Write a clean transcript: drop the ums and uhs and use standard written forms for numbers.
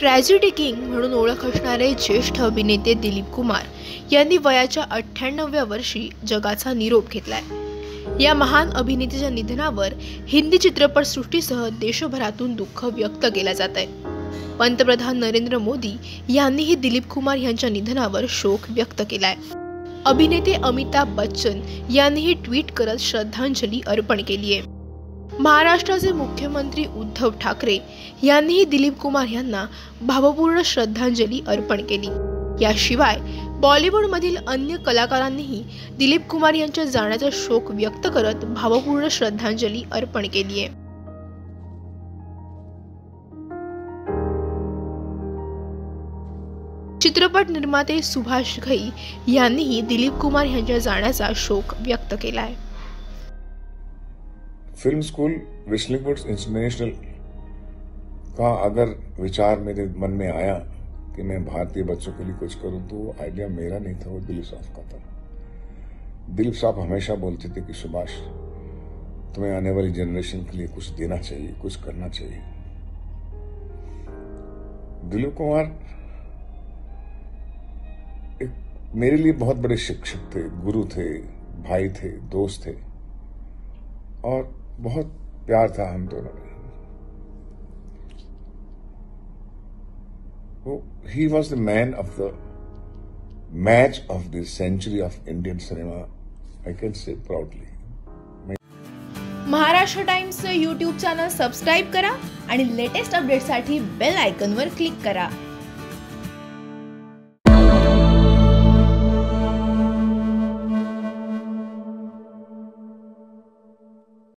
Tragedy king म्हणून ओळख असणारे ज्येष्ठ अभिनेते दिलीप कुमार यांनी वयाच्या 98व्या वर्षी जगाचा निरोप घेतलाय। या महान अभिनेत्याच्या निधनावर हिंदी चित्रपटसृष्टीसह देशभरातून दुःख व्यक्त केले जात आहे। पंतप्रधान नरेंद्र मोदी यांनीही दिलीप कुमार यांच्या निधनावर शोक व्यक्त केलाय। अभिनेते अमिताभ बच्चन यांनीही ट्वीट करत श्रद्धांजली अर्पण केली आहे। महाराष्ट्राचे मुख्यमंत्री उद्धव ठाकरे यांनीही दिलीप कुमार यांना भावपूर्ण श्रद्धांजली अर्पण केली। याशिवाय बॉलिवूडमधील अन्य कलाकारांनीही दिलीप कुमार यांच्या जाण्याचा शोक व्यक्त करत भावपूर्ण श्रद्धांजली अर्पण केली आहे। चित्रपट निर्माते सुभाष घई यांनीही दिलीप कुमार यांच्या जाण्याचा शोक व्यक्त केला आहे। फिल्म स्कूल विश्लेवुड्स इंटरनेशनल का अगर विचार मेरे मन में आया कि मैं भारतीय बच्चों के लिए कुछ करूं तो वो आइडिया मेरा नहीं था, वो दिलीप साहब का था। दिलीप साहब हमेशा बोलते थे कि सुभाष, तुम्हें आने वाली जनरेशन के लिए कुछ देना चाहिए, कुछ करना चाहिए। दिलीप कुमार मेरे लिए बहुत बड़े शिक्षक थे, गुरु थे, भाई थे, दोस्त थे और बहुत प्यार था हम दोनों में। वो ही was the man of the match of the century of Indian cinema, I can say proudly. Maharashtra टाइम्सचं यूट्यूब चॅनल सबस्क्राइब करा आणि लेटेस्ट अपडेट्ससाठी बेल आयकॉनवर क्लिक करा।